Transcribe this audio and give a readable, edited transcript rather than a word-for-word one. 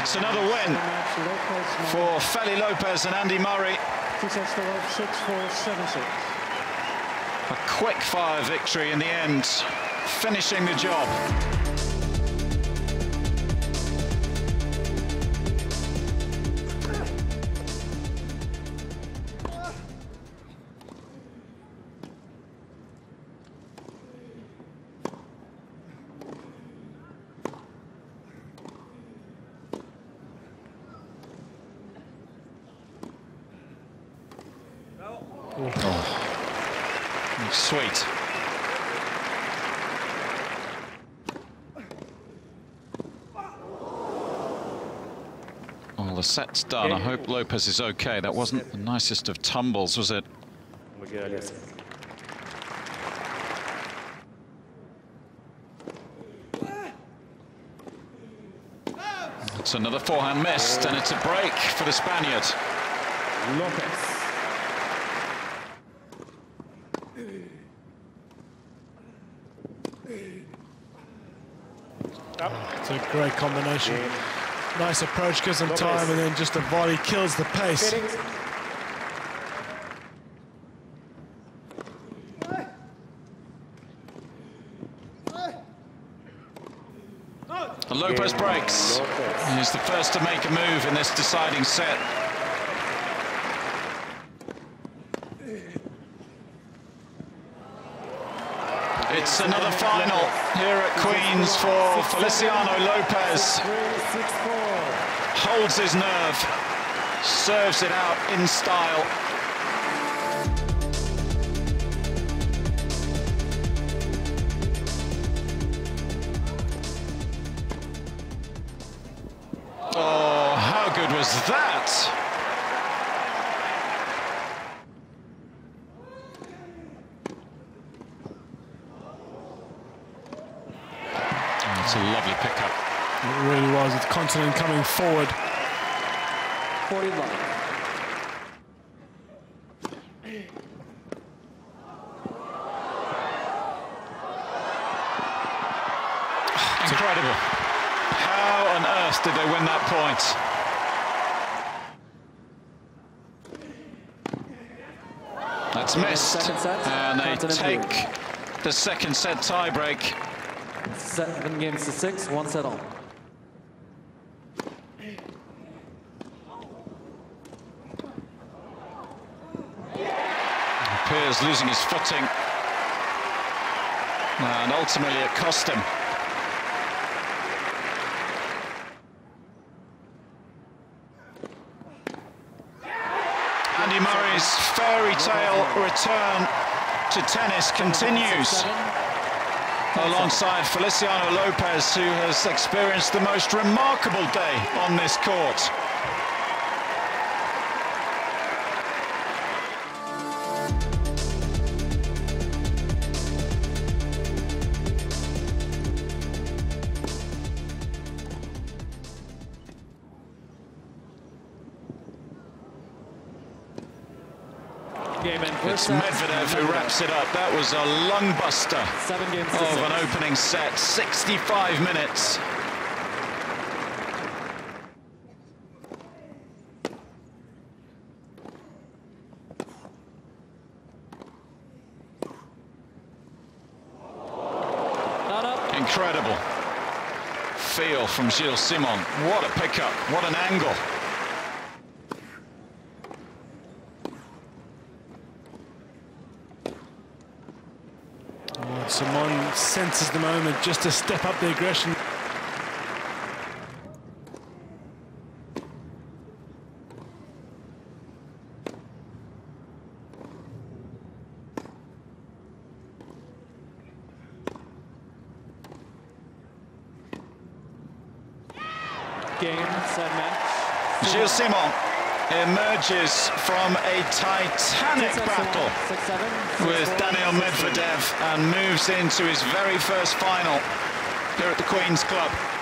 It's another win for Feli Lopez and Andy Murray. A quick-fire victory in the end, finishing the job. Oh. Sweet. Well, the set's done. I hope Lopez is okay. That wasn't the nicest of tumbles, was it? Yes. It's another forehand missed, and it's a break for the Spaniard. Lopez. It's a great combination. Nice approach, gives them time, and then just a volley kills the pace. And Lopez breaks. He's the first to make a move in this deciding set. It's another final here at Queen's for Feliciano Lopez. Holds his nerve, serves it out in style. Oh, how good was that? It's a lovely pickup. It really was. It's Continent coming forward. 41. Incredible. How on earth did they win that point? That's missed. And they take the second set tiebreak. 7 games to 6, 1 set all. Appears losing his footing, and ultimately it cost him. Andy Murray's fairy tale return to tennis continues, alongside Feliciano Lopez, who has experienced the most remarkable day on this court. It's Medvedev who wraps it up. That was a lung buster of an opening set, 65 minutes. Incredible feel from Gilles Simon. What a pickup, what an angle. Simon senses the moment just to step up the aggression. Game, set, match. Gilles Simon emerges from a titanic battle with Daniil Medvedev and moves into his very first final here at the Queen's Club.